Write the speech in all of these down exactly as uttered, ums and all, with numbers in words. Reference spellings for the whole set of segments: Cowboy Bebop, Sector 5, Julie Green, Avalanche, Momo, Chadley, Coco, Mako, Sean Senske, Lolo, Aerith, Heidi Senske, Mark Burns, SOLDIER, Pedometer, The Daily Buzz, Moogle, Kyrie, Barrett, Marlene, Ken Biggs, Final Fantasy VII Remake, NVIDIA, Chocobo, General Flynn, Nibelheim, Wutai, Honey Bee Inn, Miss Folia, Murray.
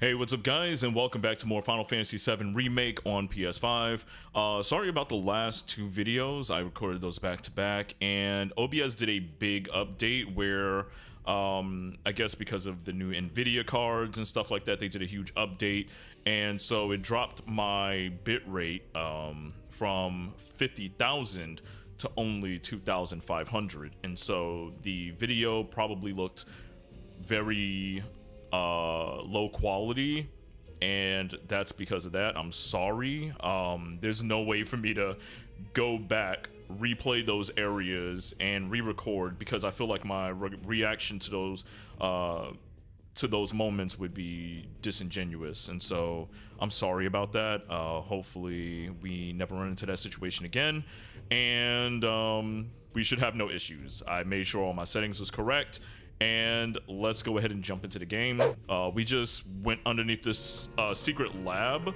Hey, what's up guys, and welcome back to more Final Fantasy seven Remake on P S five. Uh, sorry about the last two videos, I recorded those back to back, and O B S did a big update where, um, I guess because of the new NVIDIA cards and stuff like that, they did a huge update, and so it dropped my bitrate um, from fifty thousand to only two thousand five hundred, and so the video probably looked very uh low quality, and that's because of that. I'm sorry. Um there's no way for me to go back, replay those areas and re-record, because I feel like my re reaction to those uh to those moments would be disingenuous, and so I'm sorry about that. Uh hopefully we never run into that situation again, and um we should have no issues. I made sure all my settings was correct, and let's go ahead and jump into the game. Uh, we just went underneath this uh, secret lab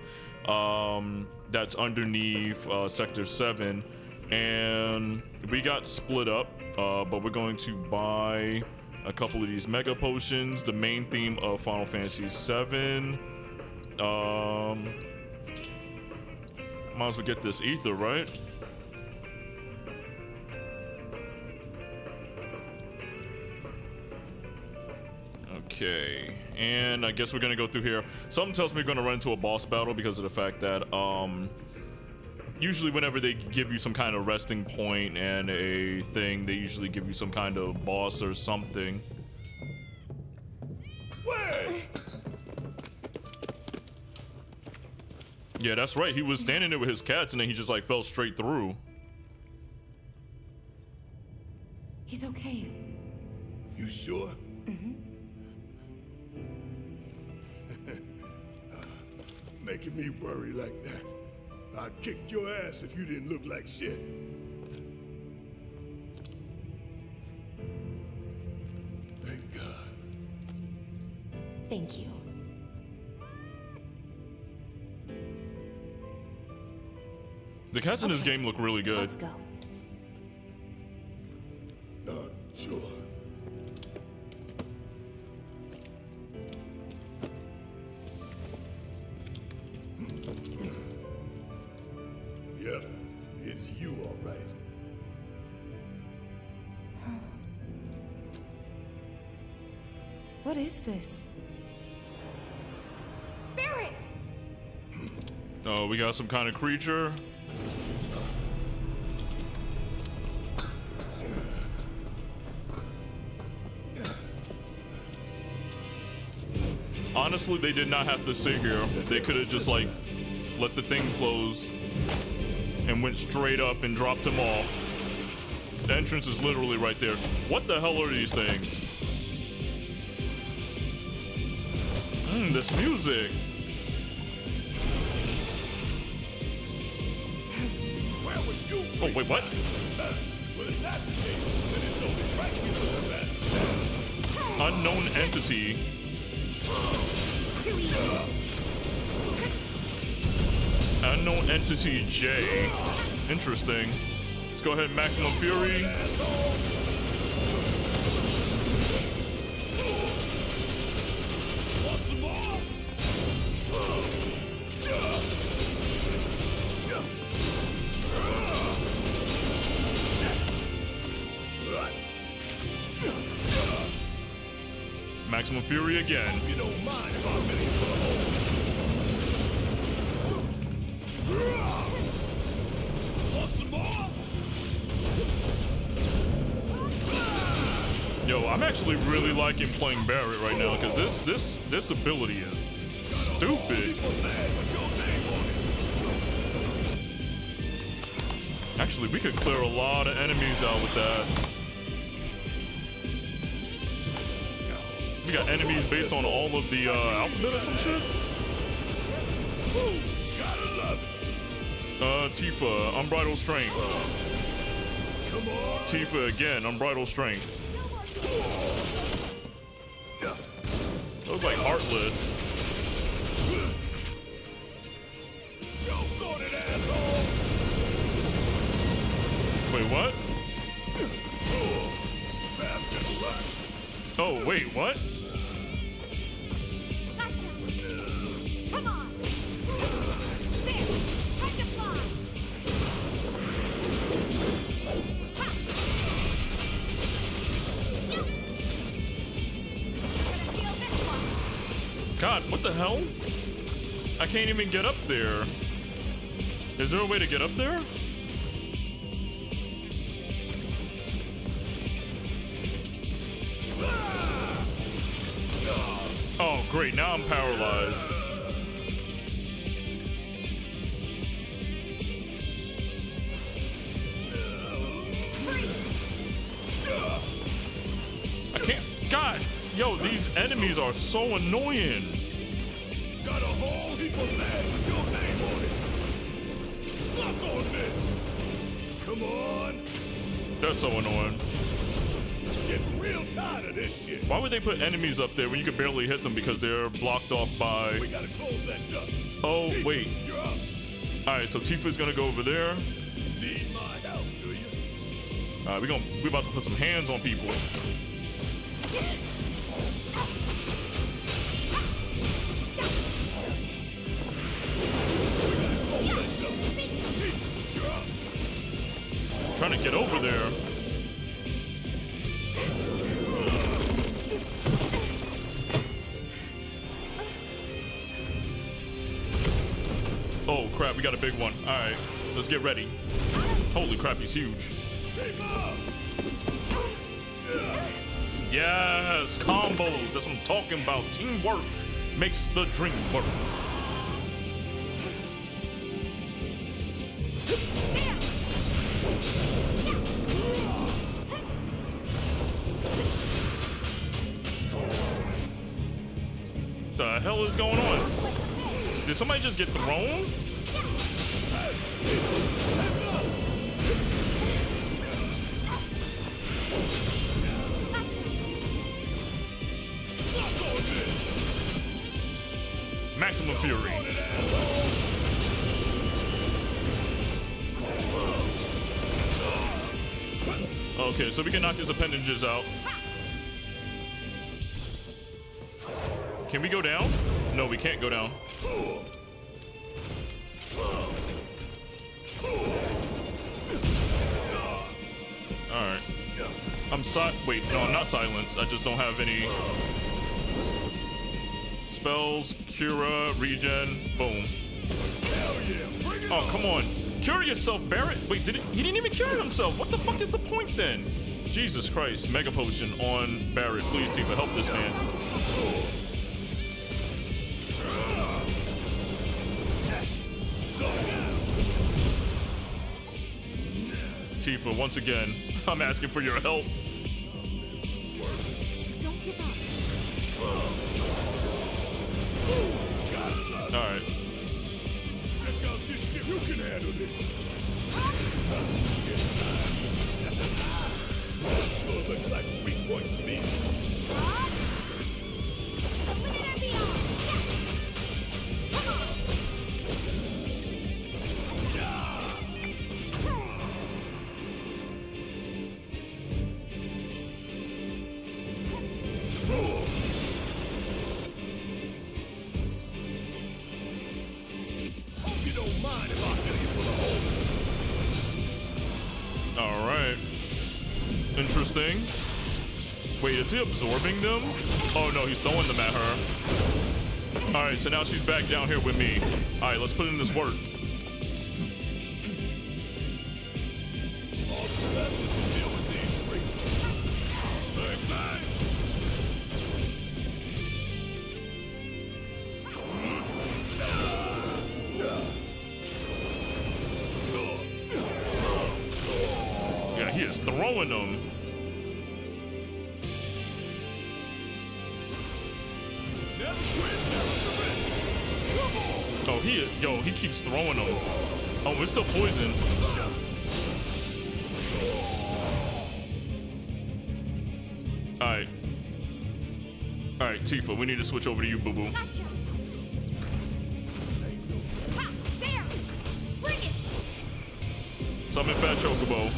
um, that's underneath uh, Sector seven, and we got split up, uh, but we're going to buy a couple of these mega potions, the main theme of Final Fantasy seven. Um, might as well get this ether, right? Okay, and I guess we're gonna go through here. Something tells me we're gonna run into a boss battle because of the fact that um, usually whenever they give you some kind of resting point and a thing, they usually give you some kind of boss or something. Wait. Yeah, that's right. He was standing there with his cats, and then he just like fell straight through. He's okay. You sure? Mm-hmm. Making me worry like that. I'd kick your ass if you didn't look like shit. Thank God. Thank you. The cats okay. in this game look really good. Let's go. Uh, sure. What is this? Barrett! Oh, we got some kind of creature. Honestly, they did not have to sit here. They could have just like let the thing close and went straight up and dropped them off. The entrance is literally right there. What the hell are these things? Mm, this music. Where were you? Oh, wait, what? Unknown entity. Unknown entity J. Interesting. Let's go ahead and maximum fury. Maximum fury again. You don't mind if I'm ready for the hole. Yo, I'm actually really liking playing Barrett right now, because this this this ability is stupid. Actually, we could clear a lot of enemies out with that. We got enemies based on all of the uh, alphabet or some shit. Uh, Tifa, unbridled strength. Tifa again, unbridled strength. Looks like Heartless. Wait, what? Oh, wait, what? Gotcha. God, what the hell? I can't even get up there. Is there a way to get up there? Oh, great. Now I'm paralyzed. I can't. God. Yo, these enemies are so annoying. Got a whole heap of that with your name on it. Fuck on it. Come on. They're so annoying. Getting real tired of this shit. Why would they put enemies up there when you can barely hit them because they're blocked off by... We gotta close that duck. Oh, Tifa, wait. You're up. All right, so Tifa's gonna go over there. Need my help, do you? All right, we're gonna we're about to put some hands on people. I'm trying to get over there. Oh crap, we got a big one. All right, let's get ready. Holy crap, he's huge. Yes, combos, that's what I'm talking about. Teamwork makes the dream work. The hell is going on? Did somebody just get thrown? Maximum fury. Okay, so we can knock his appendages out. Can we go down? No, we can't go down. Alright. I'm si- wait, no, I'm not silenced. I just don't have any... Spells, Cura, Regen, boom. Oh, come on. Cure yourself, Barrett. Wait, did it- he didn't even cure himself. What the fuck is the point then? Jesus Christ, Mega Potion on Barrett. Please, Tifa, help this man. Tifa, once again, I'm asking for your help. Don't give up. All right. You can handle this. Interesting. Wait, is he absorbing them? Oh no, he's throwing them at her. All right, so now she's back down here with me. All right, let's put in this work. Yeah, he is throwing them. Oh, he, yo, he keeps throwing them. Oh, we're still poisoned. All right. All right, Tifa, we need to switch over to you, boo-boo. Summon Fat Chocobo.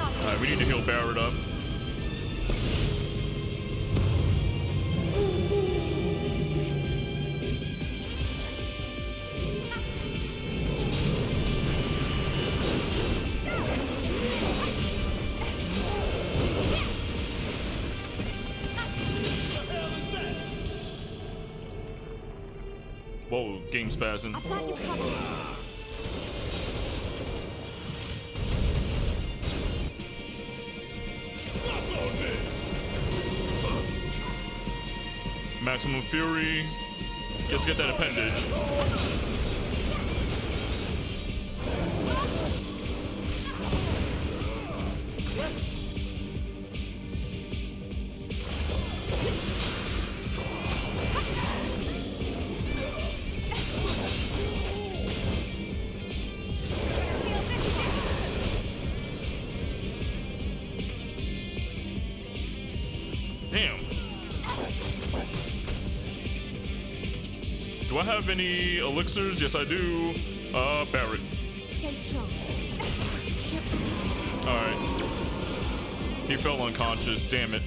All right, we need to heal Barrett up. Whoa, game spazzing. I've got you covered. Maximum Fury. Let's get that appendage. Any elixirs? Yes, I do. Uh, Barrett. Stay strong. All right. He fell unconscious. Damn it.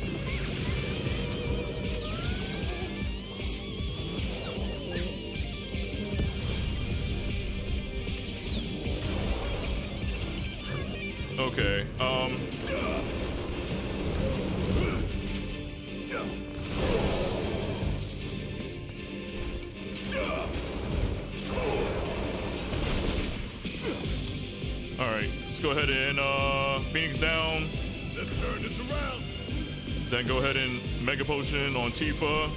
Okay. Um. Go ahead and uh Phoenix down. Let's turn this around. Then go ahead and Mega Potion on Tifa.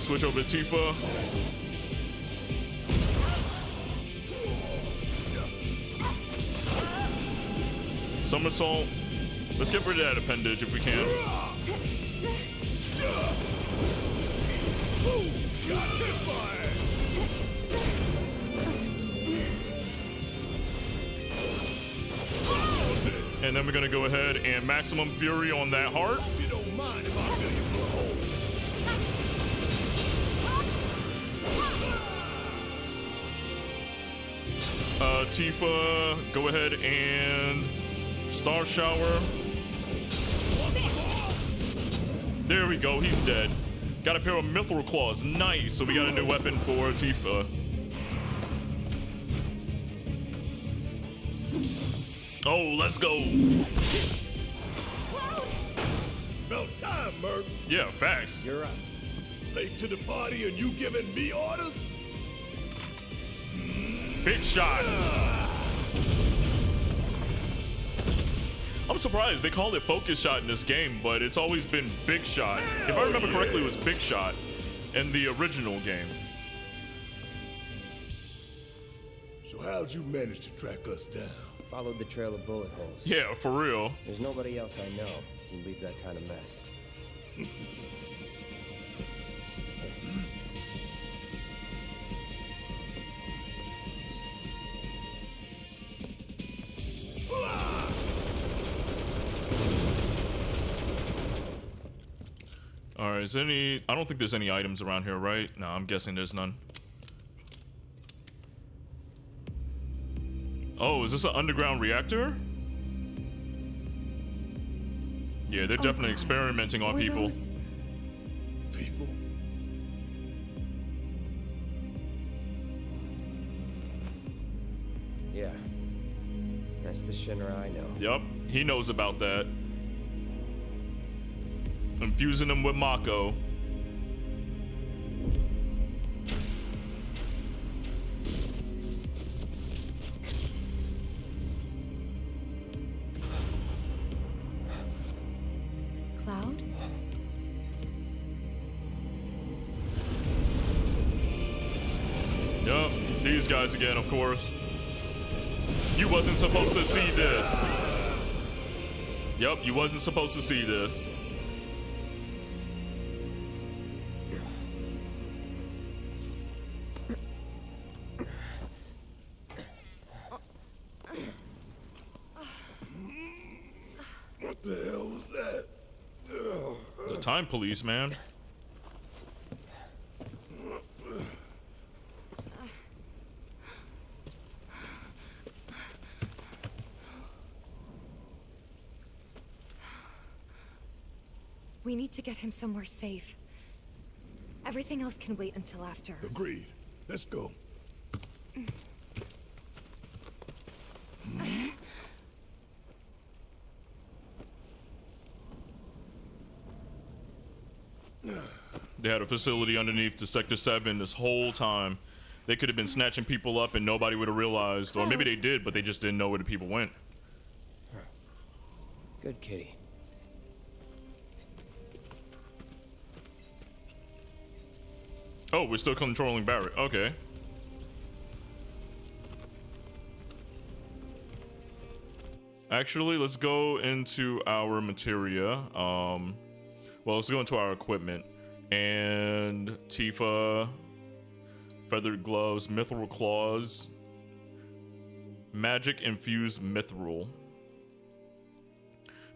Switch over to Tifa. Somersault. Let's get rid of that appendage if we can. And then we're gonna go ahead and Maximum Fury on that heart. You don't mind if I feel you. Uh, Tifa, go ahead and Star Shower. There we go, he's dead. Got a pair of Mithril Claws, nice. So we got a new weapon for Tifa. Oh, let's go. About time, Merc. Yeah, facts. You're up. Late to the party and you giving me orders? Big shot. Uh. I'm surprised they call it focus shot in this game, but it's always been big shot. Hell if I remember yeah. correctly, it was big shot in the original game. So how'd you manage to track us down? Followed the trail of bullet holes. Yeah, for real. There's nobody else I know who can leave that kind of mess. All right, is there any? I don't think there's any items around here, right? No, I'm guessing there's none. Oh, is this an underground reactor? Yeah, they're oh definitely God. experimenting on Were people. Those... People? Yeah. That's the Shinra I know. Yep, he knows about that. Infusing him with Mako. Guys again, of course. You wasn't supposed to see this. Yep, you wasn't supposed to see this. What the hell was that? The time police, man. We need to get him somewhere safe. Everything else can wait until after. Agreed. Let's go. They had a facility underneath the Sector seven this whole time. They could have been snatching people up and nobody would have realized, or maybe they did, but they just didn't know where the people went. Good kitty. Oh, we're still controlling Barrett. Okay. Actually, let's go into our materia. Um, well, let's go into our equipment. And Tifa, feathered gloves, mithril claws, magic infused mithril.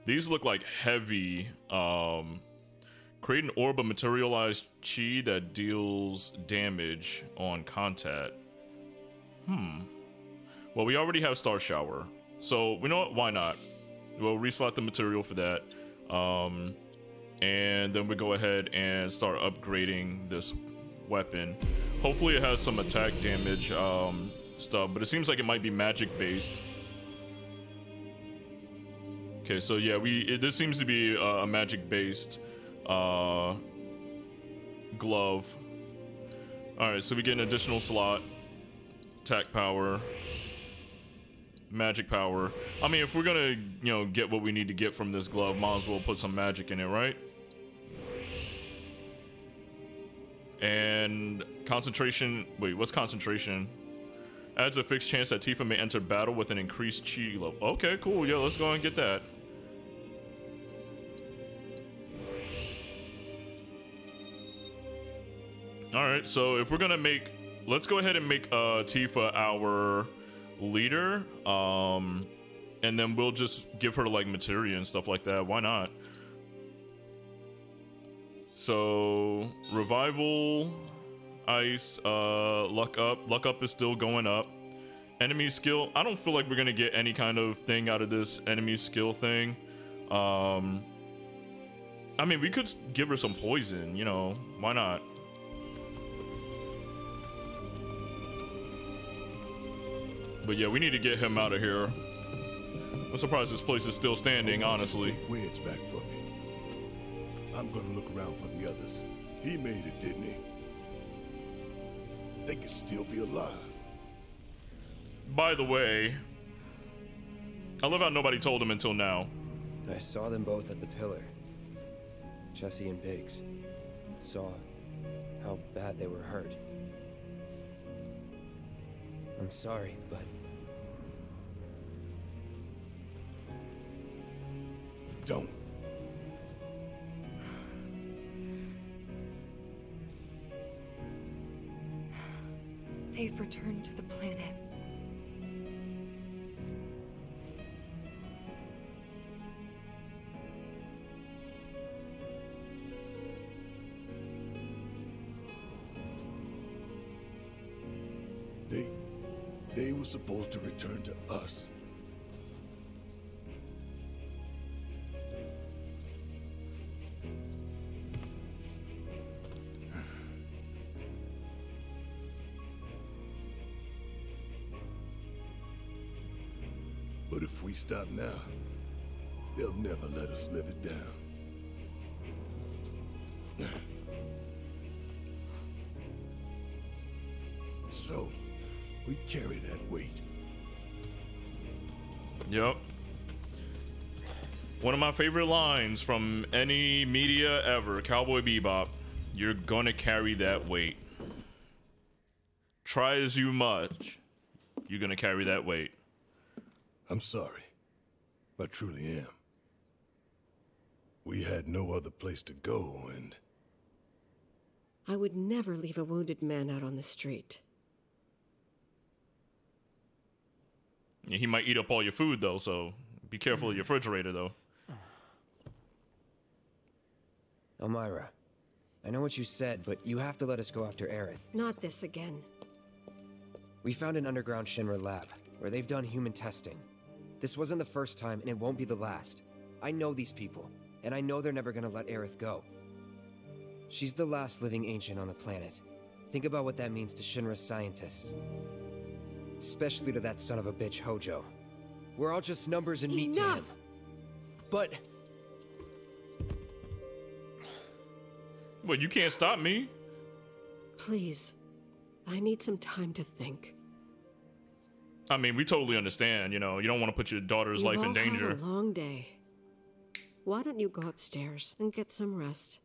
These look like heavy. Um, create an orb of materialized chi that deals damage on contact. Hmm. Well, we already have Star Shower. So, we know what? Why not? We'll reslot the material for that. Um, and then we go ahead and start upgrading this weapon. Hopefully it has some attack damage um, stuff, but it seems like it might be magic based. Okay, so yeah, we it, this seems to be uh, a magic-based uh, glove. All right, so we get an additional slot, attack power, magic power. I mean, if we're gonna you know get what we need to get from this glove, might as well put some magic in it, right? And concentration. Wait, what's concentration? Adds a fixed chance that Tifa may enter battle with an increased chi level. Okay, cool. Yeah, let's go and get that. All right, so if we're gonna make, let's go ahead and make uh, Tifa our leader, um, and then we'll just give her like materia and stuff like that. Why not? So revival. Ice, uh, luck up. Luck up is still going up. Enemy skill. I don't feel like we're gonna get any kind of thing out of this enemy skill thing. Um, I mean, we could give her some poison, you know, why not? But yeah, we need to get him out of here. I'm surprised this place is still standing, honestly. Take Weird's back for me. I'm gonna look around for the others. He made it, didn't he? They could still be alive. By the way, I love how nobody told him until now. I saw them both at the pillar. Jesse and Biggs. Saw how bad they were hurt. I'm sorry, but... Don't. They've returned to the planet. They... they were supposed to return to us. But if we stop now, they'll never let us live it down. So, we carry that weight. Yep. One of my favorite lines from any media ever, Cowboy Bebop, you're gonna carry that weight. Try as you much, you're gonna carry that weight. I'm sorry. I truly am. We had no other place to go, and... I would never leave a wounded man out on the street. Yeah, he might eat up all your food, though, so be careful of your refrigerator, though. Elmyra, I know what you said, but you have to let us go after Aerith. Not this again. We found an underground Shinra lab, where they've done human testing. This wasn't the first time, and it won't be the last. I know these people, and I know they're never gonna let Aerith go. She's the last living ancient on the planet. Think about what that means to Shinra's scientists. Especially to that son of a bitch, Hojo. We're all just numbers and meat to him. But... Well, you can't stop me. Please, I need some time to think. I mean, we totally understand, you know, you don't want to put your daughter's life in danger. We've all had a long day. Why don't you go upstairs and get some rest?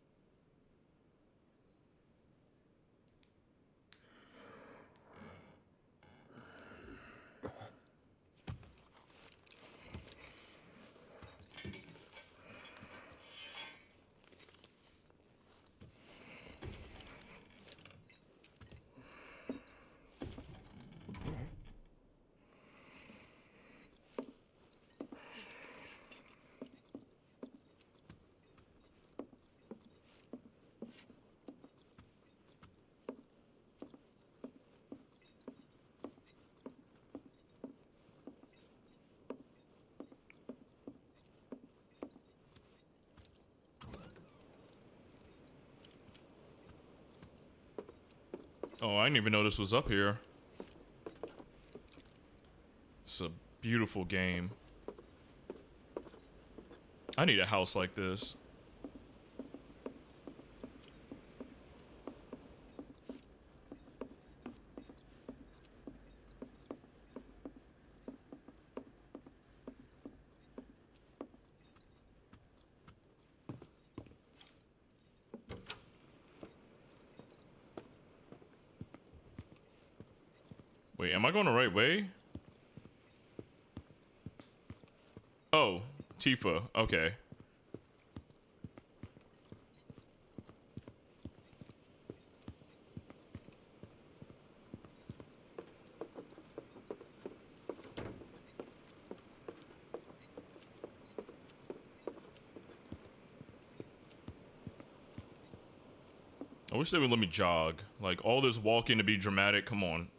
Oh, I didn't even know this was up here. It's a beautiful game. I need a house like this. Am I going the right way? Oh, Tifa. Okay. I wish they would let me jog. Like, all this walking to be dramatic. Come on.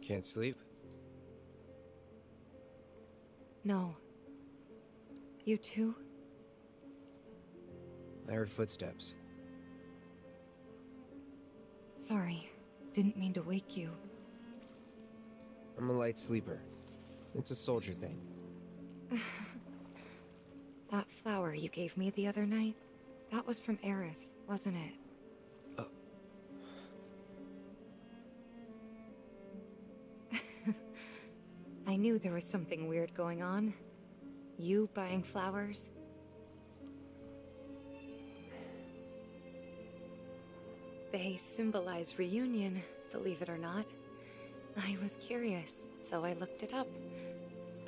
Can't sleep? No. You too? I heard footsteps. Sorry, didn't mean to wake you. I'm a light sleeper. It's a soldier thing. That flower you gave me the other night, that was from Aerith, wasn't it? I knew there was something weird going on. You buying flowers? They symbolize reunion, believe it or not. I was curious, so I looked it up.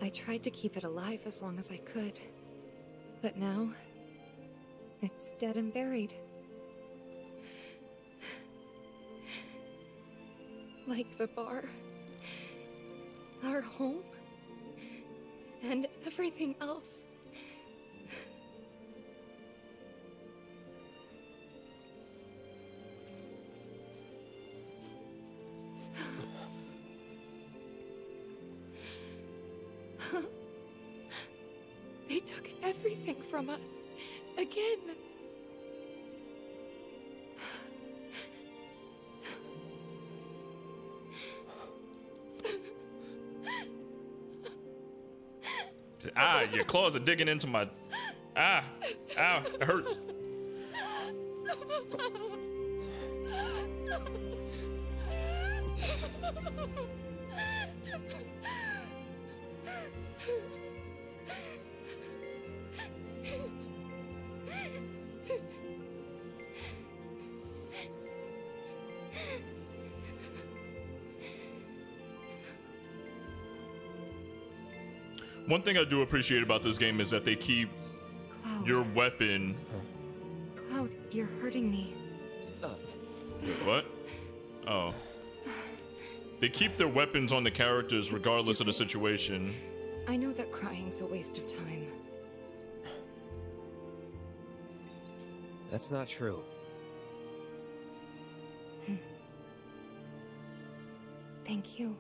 I tried to keep it alive as long as I could. But now, it's dead and buried. Like the bar. Our home, and everything else. They took everything from us, again. Ah, your claws are digging into my... Ah, ah, it hurts. One thing I do appreciate about this game is that they keep Cloud. Your weapon. Cloud, you're hurting me. What? Oh. They keep their weapons on the characters regardless of the situation. I know that crying's a waste of time. That's not true. Hmm. Thank you.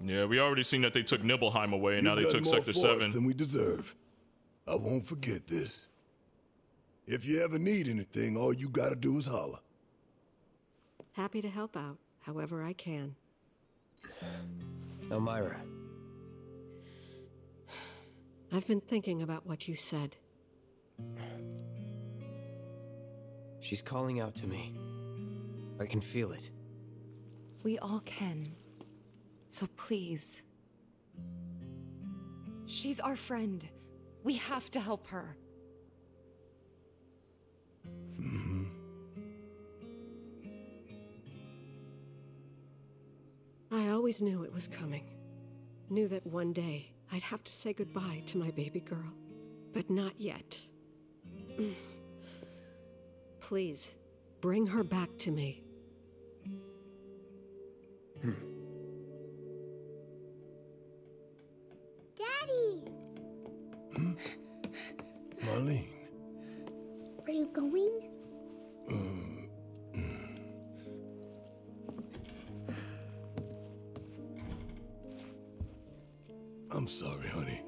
Yeah, we already seen that they took Nibelheim away, and now they took Sector seven. Than we deserve. I won't forget this. If you ever need anything, all you gotta do is holler. Happy to help out. however I can. Elmyra. I've been thinking about what you said. She's calling out to me. I can feel it. We all can. So please. She's our friend. We have to help her. Mm-hmm. I always knew it was coming. Knew that one day I'd have to say goodbye to my baby girl. But not yet. Please, bring her back to me. Hmm. Daddy! Hmm? Marlene. Are you going? Um, I'm sorry, honey.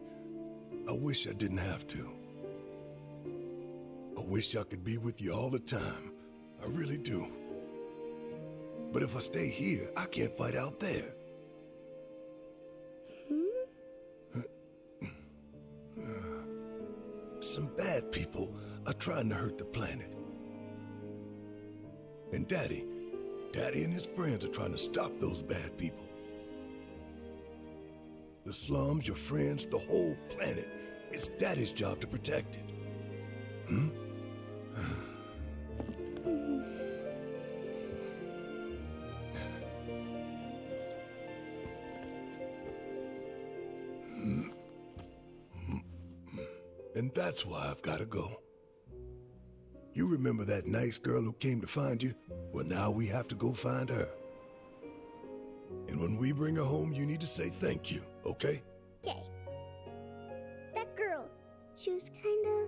I wish I didn't have to. I wish I could be with you all the time. I really do. But if I stay here, I can't fight out there. Hmm? Some bad people are trying to hurt the planet. And Daddy, Daddy and his friends are trying to stop those bad people. The slums, your friends, the whole planet. It's Daddy's job to protect it. Hmm? And that's why I've got to go. You remember that nice girl who came to find you? Well, now we have to go find her. And when we bring her home, you need to say thank you, okay? Okay. That girl, she was kinda...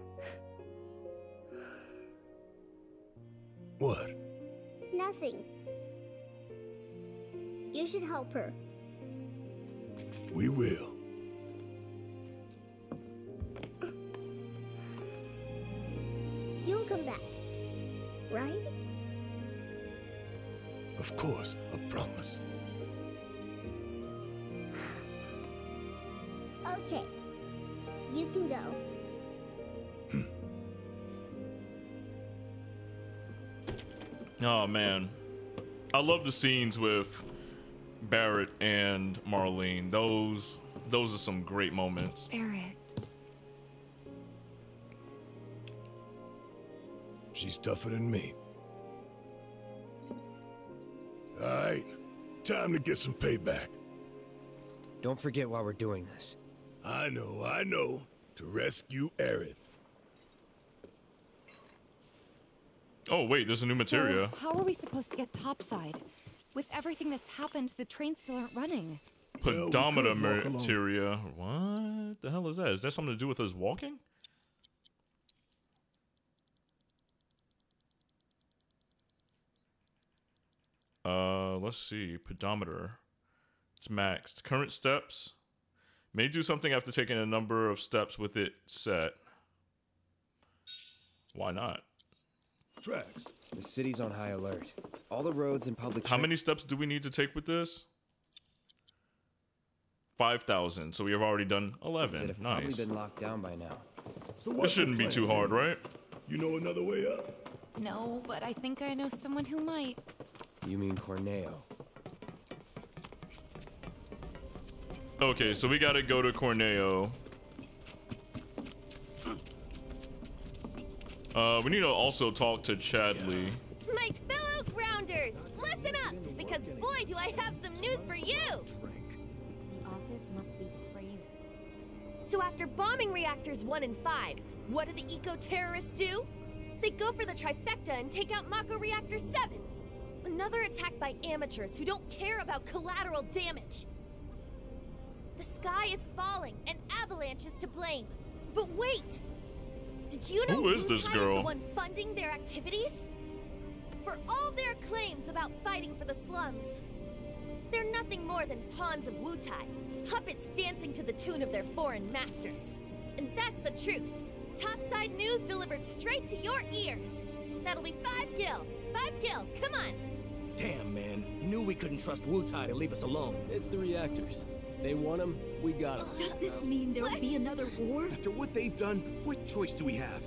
What? Nothing. You should help her. We will. You'll come back, right? Of course, I promise. Okay, you can go. Oh man, I love the scenes with Barrett and Marlene. Those, those are some great moments. Barrett. She's tougher than me. All right, time to get some payback. Don't forget why we're doing this. I know, I know, to rescue Aerith. Oh, wait, there's a new materia. So how are we supposed to get topside? With everything that's happened, the trains still aren't running. Pedometer materia. What the hell is that? Is that something to do with us walking? Uh, let's see. Pedometer. It's maxed. Current steps. May do something after taking a number of steps with it set. Why not? Tracks. The city's on high alert. All the roads and public. How many steps do we need to take with this? Five thousand. So we have already done eleven. Nice. Probably been locked down by now. So this shouldn't be too hard, right? You know another way up? No, but I think I know someone who might. You mean Corneo? Okay, so we gotta go to Corneo. Uh, we need to also talk to Chadley. My fellow grounders, listen up, because boy, do I have some news for you! The office must be crazy. So after bombing reactors one and five, what do the eco-terrorists do? They go for the trifecta and take out Mako Reactor seven. Another attack by amateurs who don't care about collateral damage. The sky is falling, and Avalanche is to blame. But wait! Did you know who is this girl? Is the one funding their activities? For all their claims about fighting for the slums, they're nothing more than pawns of Wutai, puppets dancing to the tune of their foreign masters. And that's the truth. Topside news delivered straight to your ears. That'll be five gil. Five gil, come on. Damn, man. Knew we couldn't trust Wutai to leave us alone. It's the reactors. They want them, we got them. Does this mean there'll be another war? After what they've done, what choice do we have?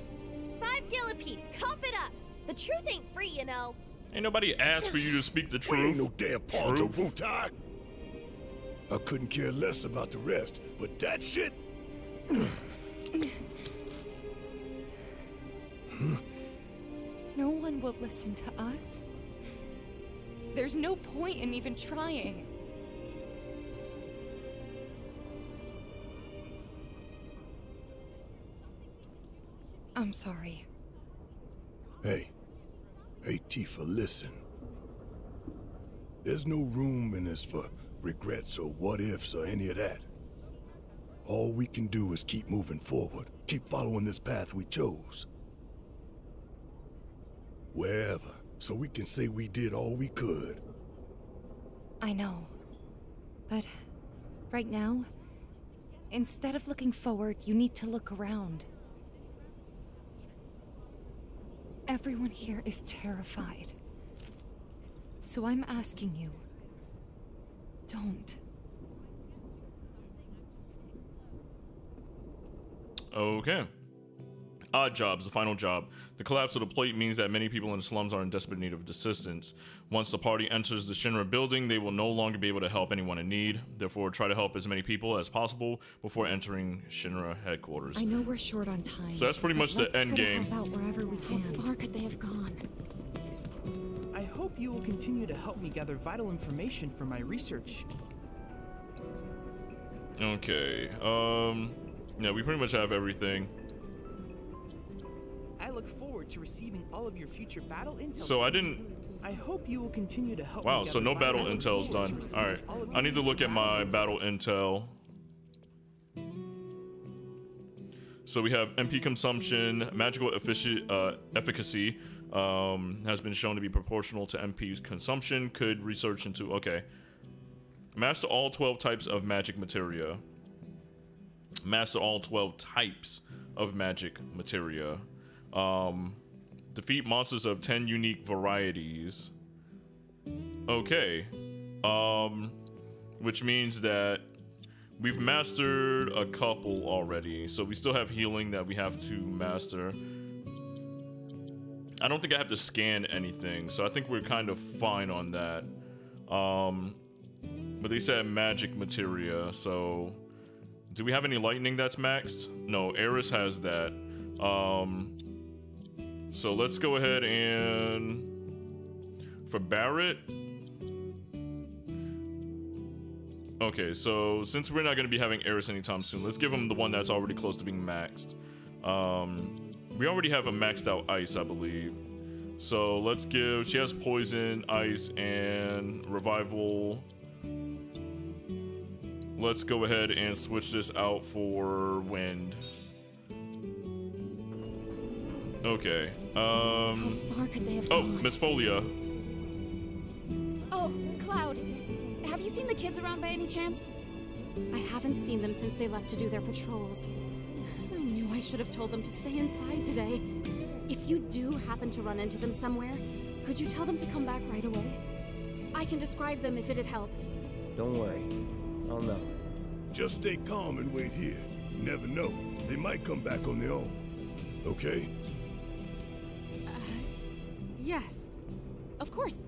Five gil apiece, cough it up. The truth ain't free, you know. Ain't nobody asked for you to speak the truth. Ain't no damn part of Wutai. I couldn't care less about the rest, but that shit. No one will listen to us. There's no point in even trying. I'm sorry. Hey. Hey, Tifa, listen. There's no room in this for regrets or what-ifs or any of that. All we can do is keep moving forward. Keep following this path we chose. Wherever. So we can say we did all we could. I know. But right now, instead of looking forward, you need to look around. Everyone here is terrified. So I'm asking you, don't. Okay. Odd jobs, the final job. The collapse of the plate means that many people in the slums are in desperate need of assistance. Once the party enters the Shinra building, they will no longer be able to help anyone in need. Therefore, try to help as many people as possible before entering Shinra headquarters. I know we're short on time. So that's pretty much the end game. How far could they have gone? I hope you will continue to help me gather vital information for my research. Okay. Um. Yeah, we pretty much have everything. I look forward to receiving all of your future battle intel. So I didn't. I hope you will continue to help. Wow, so no battle intel's done. All right, I need to look at my battle intel. So we have M P consumption, magical effic uh, efficacy um, has been shown to be proportional to M P consumption. Could research into. Okay, master all twelve types of magic materia. Master all twelve types of magic materia. Um, defeat monsters of ten unique varieties. Okay. Um, which means that we've mastered a couple already. So we still have healing that we have to master. I don't think I have to scan anything. So I think we're kind of fine on that. Um, but they said magic materia. So do we have any lightning that's maxed? No, Aerith has that. Um... So let's go ahead and for Barrett. Okay, so since we're not going to be having Aerith anytime soon, let's give him the one that's already close to being maxed. Um, we already have a maxed out ice, I believe. So let's give, she has poison, ice, and revival. Let's go ahead and switch this out for wind. Okay. Um. How far could they have oh, Miss Folia. Oh, Cloud. Have you seen the kids around by any chance? I haven't seen them since they left to do their patrols. I knew I should have told them to stay inside today. If you do happen to run into them somewhere, could you tell them to come back right away? I can describe them if it'd help. Don't worry. I'll know. Just stay calm and wait here. You never know. They might come back on their own. Okay? Yes, of course.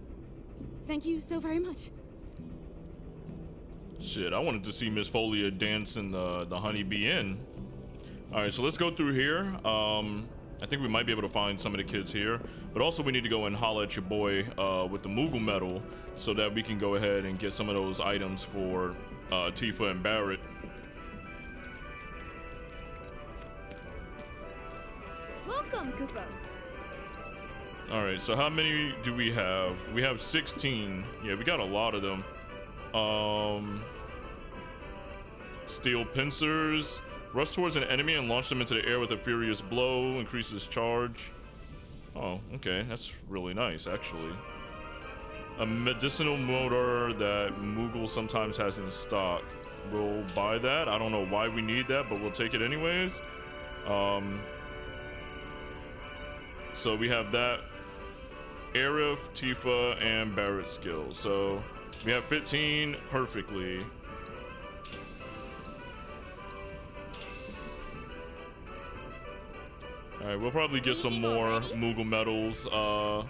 Thank you so very much. Shit, I wanted to see Miss Folia dance in the, the Honey Bee Inn. All right, so let's go through here. Um, I think we might be able to find some of the kids here, but also we need to go and holler at your boy uh, with the Moogle medal so that we can go ahead and get some of those items for uh, Tifa and Barrett. Welcome, Koopa. All right, so how many do we have? We have sixteen. Yeah, we got a lot of them. Um, steel pincers. Rush towards an enemy and launch them into the air with a furious blow. Increases charge. Oh, okay. That's really nice, actually. A medicinal motor that Moogle sometimes has in stock. We'll buy that. I don't know why we need that, but we'll take it anyways. Um, so we have that. Aerith, Tifa, and Barrett skills. So we have fifteen perfectly. All right, we'll probably get some more Moogle medals uh,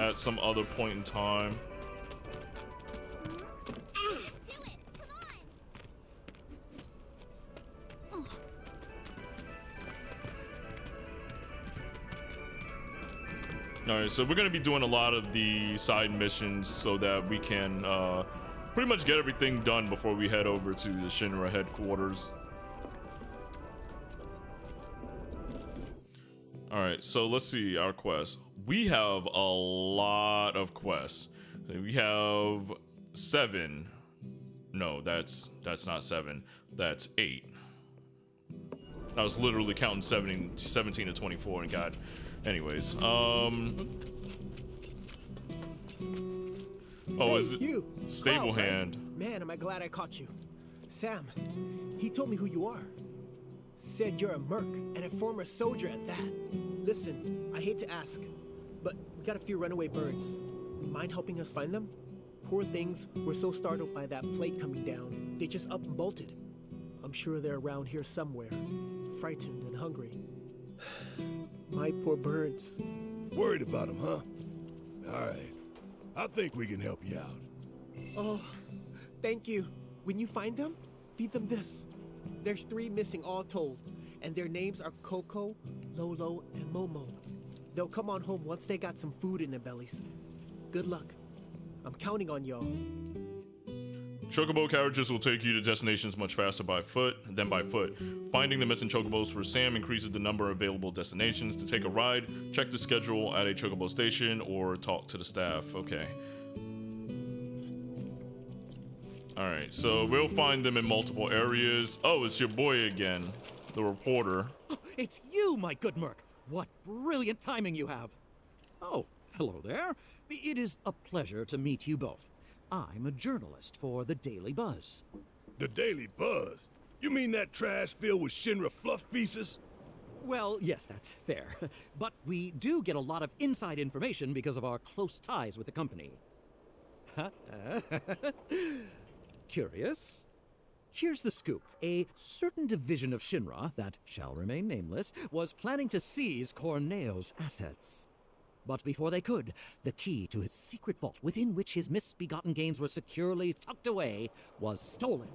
at some other point in time. All right, so we're gonna be doing a lot of the side missions so that we can uh, pretty much get everything done before we head over to the Shinra headquarters. All right, so let's see our quests. We have a lot of quests. We have seven. No, that's that's not seven. That's eight. I was literally counting seventeen to twenty-four and got. Anyways, um. Oh, hey, is it you. Stable Cloud, hand? Right? Man, am I glad I caught you. Sam, he told me who you are. Said you're a merc and a former soldier at that. Listen, I hate to ask, but we got a few runaway birds. Mind helping us find them? Poor things were so startled by that plate coming down, they just up and bolted. I'm sure they're around here somewhere, frightened and hungry. My poor birds. Worried about them, huh? All right. I think we can help you out. Oh, thank you. When you find them, feed them this. There's three missing all told, and their names are Coco, Lolo, and Momo. They'll come on home once they got some food in their bellies. Good luck. I'm counting on y'all. Chocobo carriages will take you to destinations much faster by foot than by foot. Finding the missing Chocobos for Sam increases the number of available destinations. To take a ride, check the schedule at a Chocobo station or talk to the staff. Okay. Alright, so we'll find them in multiple areas. Oh, it's your boy again, the reporter. Oh, it's you, my good merc. What brilliant timing you have. Oh, hello there. It is a pleasure to meet you both. I'm a journalist for the Daily Buzz. The Daily Buzz? You mean that trash filled with Shinra fluff pieces? Well, yes, that's fair. But we do get a lot of inside information because of our close ties with the company. Curious? Here's the scoop. A certain division of Shinra, that shall remain nameless, was planning to seize Corneo's assets. But before they could, the key to his secret vault, within which his misbegotten gains were securely tucked away, was stolen.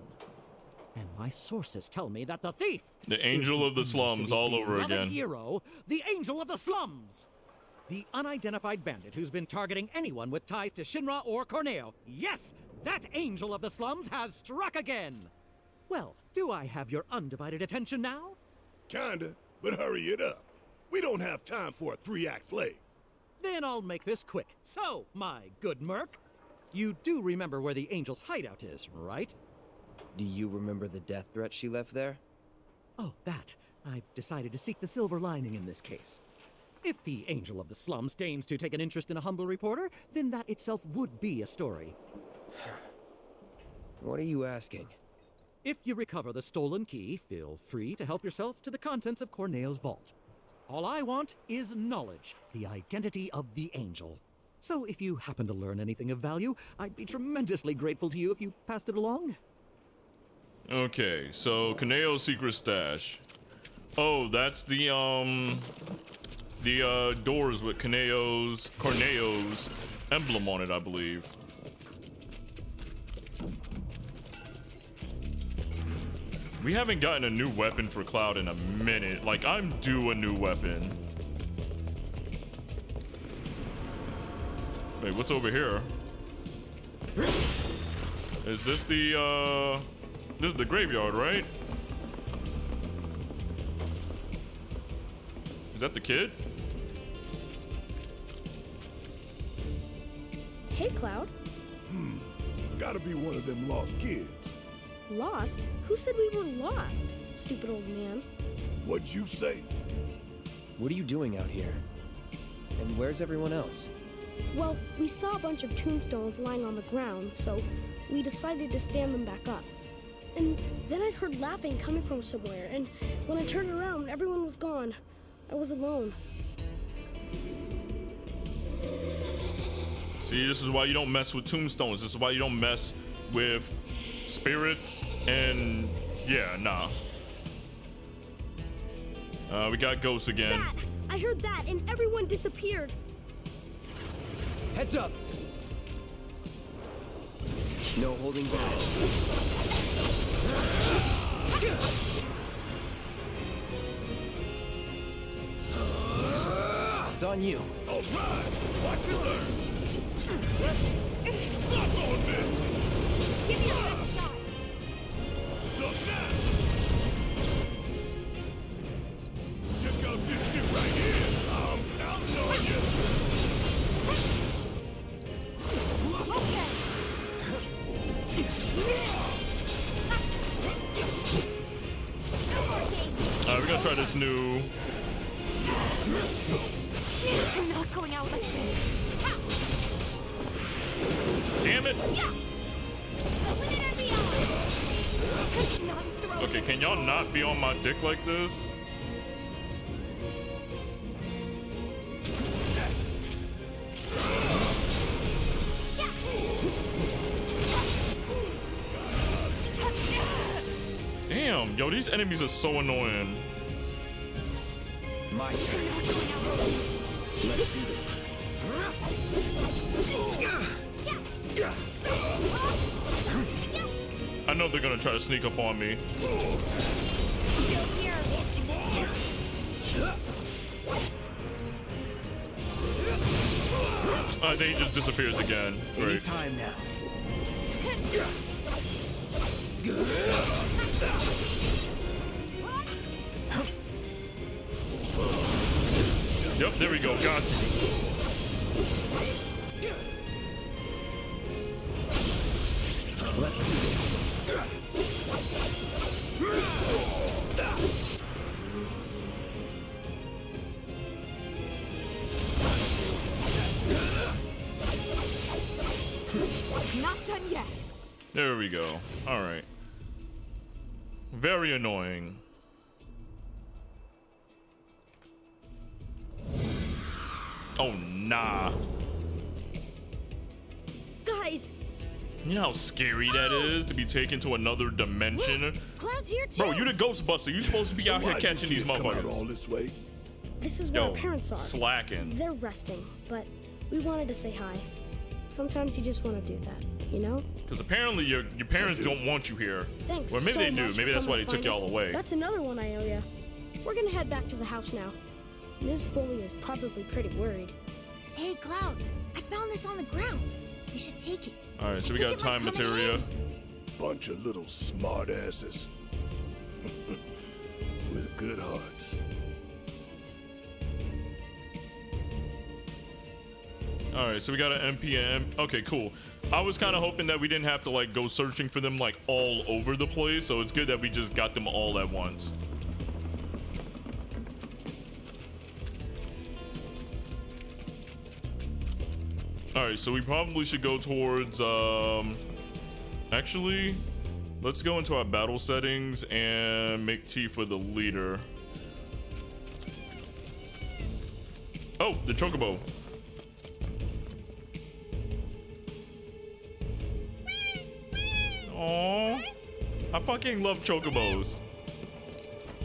And my sources tell me that the thief... The Angel of the Slums all over again. Hero, the Angel of the Slums! The unidentified bandit who's been targeting anyone with ties to Shinra or Corneo. Yes, that Angel of the Slums has struck again! Well, do I have your undivided attention now? Kinda, but hurry it up. We don't have time for a three-act play. Then I'll make this quick. So, my good merc, you do remember where the Angel's hideout is, right? Do you remember the death threat she left there? Oh, that. I've decided to seek the silver lining in this case. If the Angel of the Slums deigns to take an interest in a humble reporter, then that itself would be a story. What are you asking? If you recover the stolen key, feel free to help yourself to the contents of Corneo's vault. All I want is knowledge, the identity of the Angel. So if you happen to learn anything of value, I'd be tremendously grateful to you if you passed it along. Okay, so Corneo's secret stash. Oh, that's the um the uh doors with Corneo's Corneo's emblem on it, I believe. We haven't gotten a new weapon for Cloud in a minute. Like, I'm due a new weapon. Wait, what's over here? Is this the, uh... This is the graveyard, right? Is that the kid? Hey, Cloud. Hmm. Gotta be one of them lost kids. Lost? Who said we were lost? Stupid old man. What'd you say? What are you doing out here? And where's everyone else? Well, we saw a bunch of tombstones lying on the ground, so we decided to stand them back up. And then I heard laughing coming from somewhere, and when I turned around, everyone was gone. I was alone. See, this is why you don't mess with tombstones. This is why you don't mess with spirits. And yeah, nah. Uh, we got ghosts again. Dad, I heard that, and everyone disappeared. Heads up. No holding back. It's on you. All right, watch and learn. Stop all of this. Give me a best shot. So fast. Check out this shit right here. I'm counting on you. Okay. Alright, we're gonna try this new. I'm not going out like this. Damn it! Yeah. Okay, can y'all not be on my dick like this? Damn, yo, these enemies are so annoying. My Let's do this. I know they're gonna try to sneak up on me. I think he just disappears again. Great. Time now. Yep, there we go. Got you. Not done yet. There we go. All right. Very annoying. Oh, nah. Guys. You know how scary that is to be taken to another dimension? Look, Cloud's here too. Bro, you the Ghostbuster. You supposed to be so out here catching these motherfuckers. All this, way? This is where our parents are. Slacking. They're resting, but we wanted to say hi. Sometimes you just want to do that, you know? Because apparently your your parents do. don't want you here. Thanks. Well, maybe so they do. Maybe that's why they took y'all away. That's another one I owe ya. We're gonna head back to the house now. Miss Folia is probably pretty worried. Hey, Cloud, I found this on the ground. You should take it. All right, so we got time materia. Bunch of little smart asses with good hearts. All right, so we got an M P M. Okay, cool. I was kind of hoping that we didn't have to like go searching for them like all over the place. So it's good that we just got them all at once. All right, so we probably should go towards, um, actually, let's go into our battle settings and make Tifa the leader. Oh, the Chocobo. Aww, I fucking love Chocobos.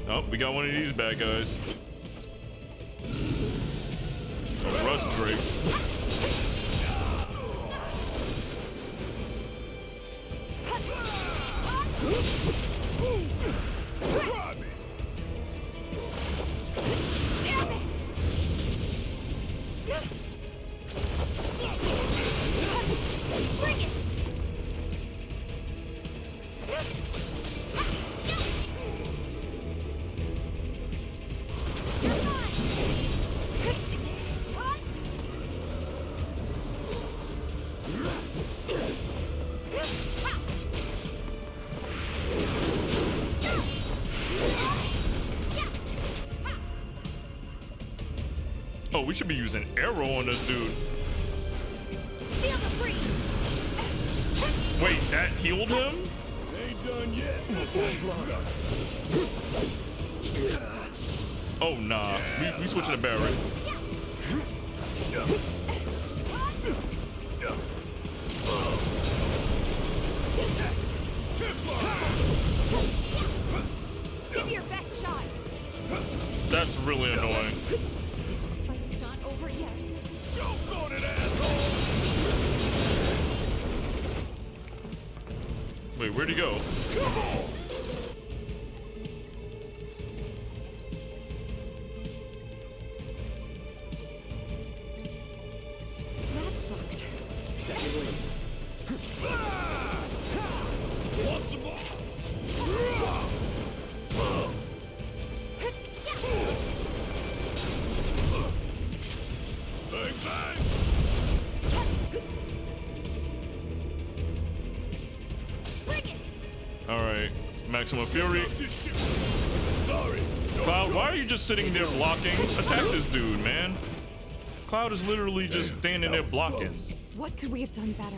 Oh, we got one of these bad guys. A rust drape. Oh, we should be using arrow on this dude. Wait, that healed him? Ain't done yet. Oh, nah. We, we switching to Barrett. Wait, where'd he go? Come on. Maximum Fury. Cloud, why are you just sitting there blocking? Attack this dude, man. Cloud is literally just standing there blocking. What could we have done better?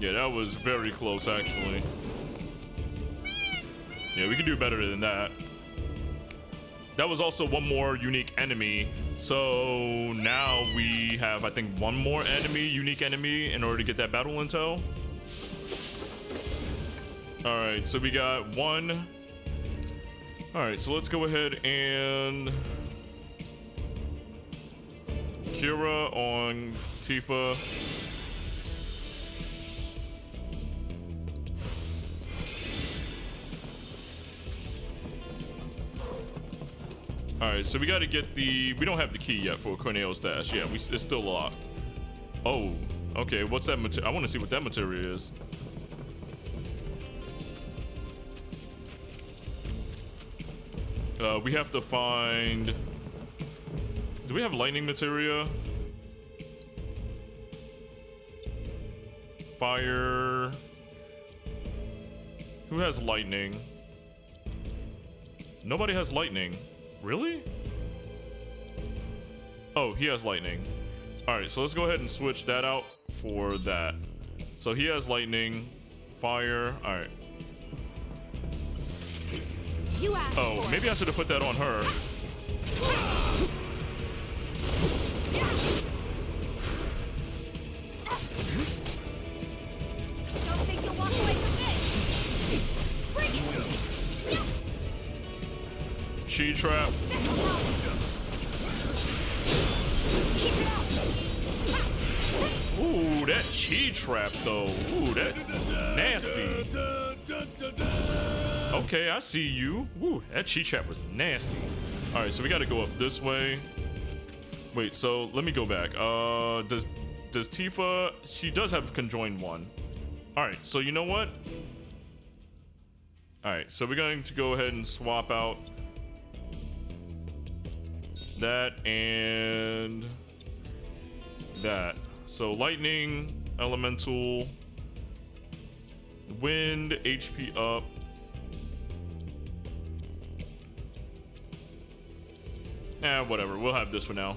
Yeah, that was very close, actually. Yeah, we could do better than that. That was also one more unique enemy. So now we have, I think, one more enemy, unique enemy, in order to get that battle intel. All right, so we got one. All right, so let's go ahead and Kyra on Tifa. All right, so we got to get the, we don't have the key yet for Corneo's stash. Yeah, we, it's still locked. Oh, okay, what's that material? I want to see what that material is. Uh, we have to find... Do we have lightning materia? Fire... Who has lightning? Nobody has lightning. Really? Oh, he has lightning. Alright, so let's go ahead and switch that out for that. So he has lightning, fire, alright. Oh, maybe I should have put that on her. Don't think you'll walk away from this. She trap. Ooh, that chi trap though. Ooh, that nasty. Okay, I see you. Woo, that chi trap was nasty. All right, so we got to go up this way. Wait, so let me go back. Uh, does does Tifa? She does have conjoined one. All right, so you know what? All right, so we're going to go ahead and swap out that and that. So lightning, elemental, wind, H P up. Eh, whatever. We'll have this for now.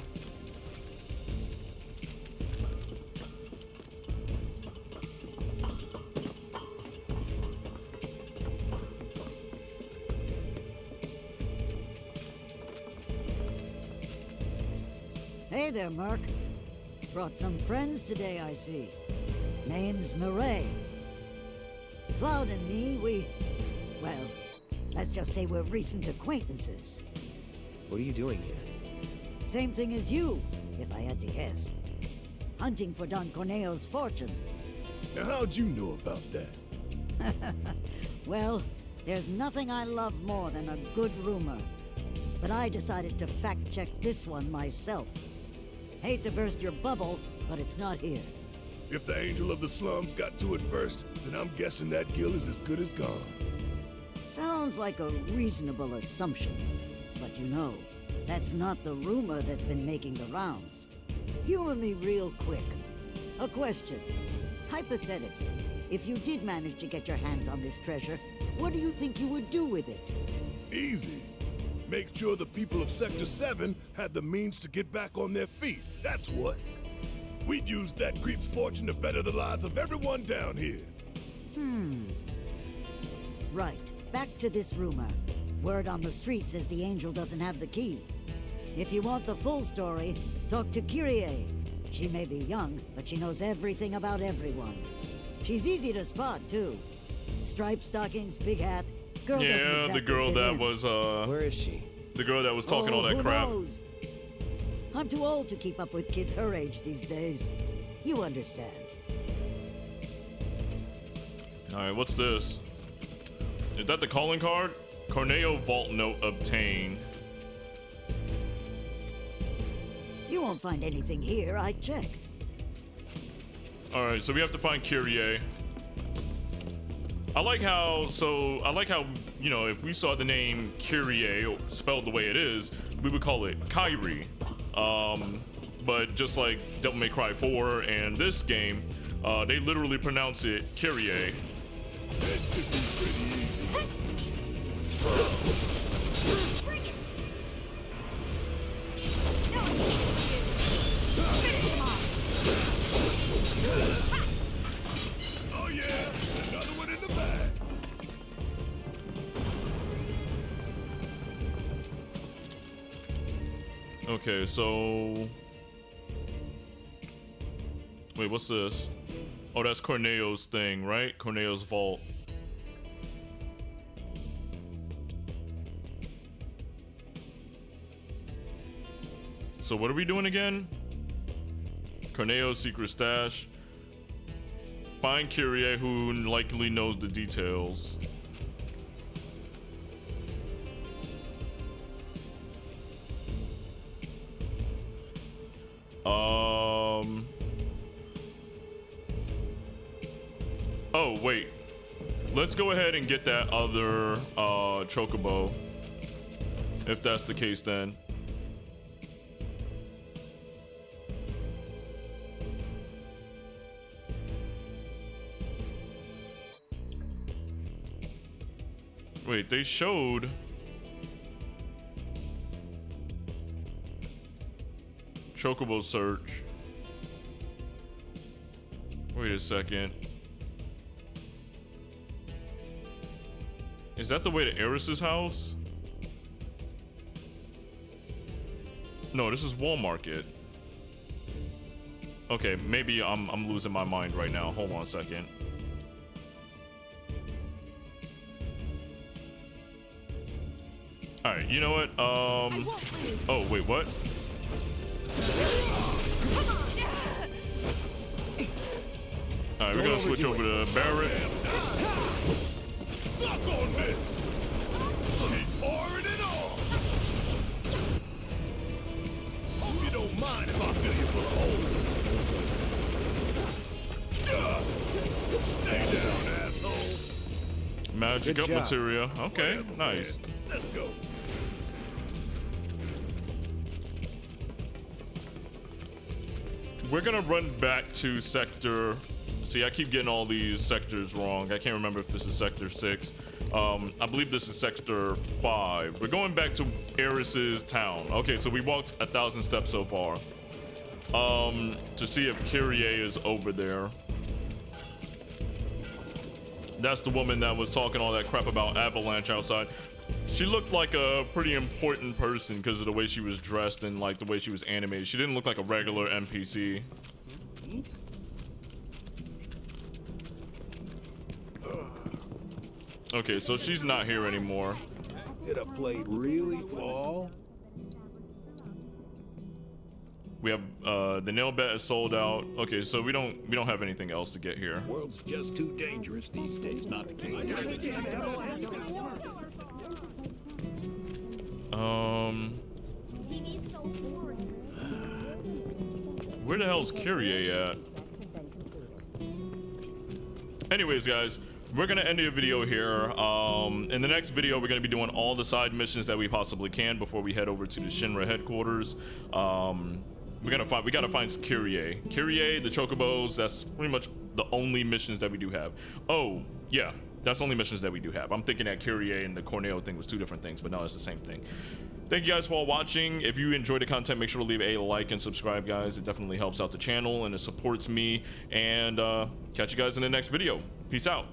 Hey there, Mark. Brought some friends today, I see. Name's Murray. Cloud and me, we... Well, let's just say we're recent acquaintances. What are you doing here? Same thing as you, if I had to guess. Hunting for Don Corneo's fortune. Now how'd you know about that? Well, there's nothing I love more than a good rumor. But I decided to fact-check this one myself. Hate to burst your bubble, but it's not here. If the Angel of the Slums got to it first, then I'm guessing that guild is as good as gone. Sounds like a reasonable assumption. But you know, that's not the rumor that's been making the rounds. Humor me real quick. A question. Hypothetically, if you did manage to get your hands on this treasure, what do you think you would do with it? Easy. Make sure the people of Sector seven had the means to get back on their feet. That's what. We'd use that creep's fortune to better the lives of everyone down here. Hmm. Right. Back to this rumor. Word on the street says the angel doesn't have the key. If you want the full story, talk to Kyrie. She may be young, but she knows everything about everyone. She's easy to spot, too. Striped stockings, big hat. Girl yeah, doesn't exactly the girl that in. was, uh... Where is she? The girl that was talking oh, all that crap. Knows? I'm too old to keep up with kids her age these days. You understand. Alright, what's this? Is that the calling card? Corneo vault note obtained. You won't find anything here, I checked. Alright, so we have to find Kyrie. I like how, so, I like how, you know, if we saw the name Kyrie spelled the way it is, we would call it Kyrie. Um, but just like Devil May Cry four and this game, uh, they literally pronounce it Kyrie. This should be pretty easy. Oh yeah, another one in the bag. Okay, so wait, what's this? Oh, that's Corneo's thing, right? Corneo's vault. So what are we doing again? Corneo's secret stash. Find Kyrie, who likely knows the details. Um. Oh wait. Let's go ahead and get that other uh, Chocobo. If that's the case, then. Wait, they showed. Chocobo search. Wait a second. Is that the way to Aerith's house? No, this is Wall Market. Okay, maybe I'm, I'm losing my mind right now. Hold on a second. All right, you know what? Um, oh, wait, what? All right, we're gonna switch over to Barrett. Suck on me! Or it all! Hope you don't mind if I fill you full of holes. Stay down, asshole. Magic up materia. Okay, nice. Let's go. We're gonna run back to sector. See, I keep getting all these sectors wrong. I can't remember if this is sector six. Um, I believe this is sector five. We're going back to Aerith's town. Okay, so we walked a thousand steps so far. Um, to see if Kyrie is over there. That's the woman that was talking all that crap about Avalanche outside. She looked like a pretty important person because of the way she was dressed and like the way she was animated. She didn't look like a regular N P C. Mm-hmm. Okay, so she's not here anymore. Did I play really fall? We have uh, the nail bet is sold out. Okay, so we don't we don't have anything else to get here. The world's just too dangerous these days. Not the case. Um, where the hell's Kyrie at? Anyways, guys, we're gonna end the video here. Um, in the next video, we're gonna be doing all the side missions that we possibly can before we head over to the Shinra headquarters. Um, we're gonna find we gotta find Kyrie, Kyrie, the Chocobos. That's pretty much the only missions that we do have. Oh yeah. That's the only missions that we do have. I'm thinking that Kyrie and the Corneo thing was two different things, but no, it's the same thing. Thank you guys for all watching. If you enjoyed the content, make sure to leave a like and subscribe, guys. It definitely helps out the channel and it supports me. And uh, catch you guys in the next video. Peace out.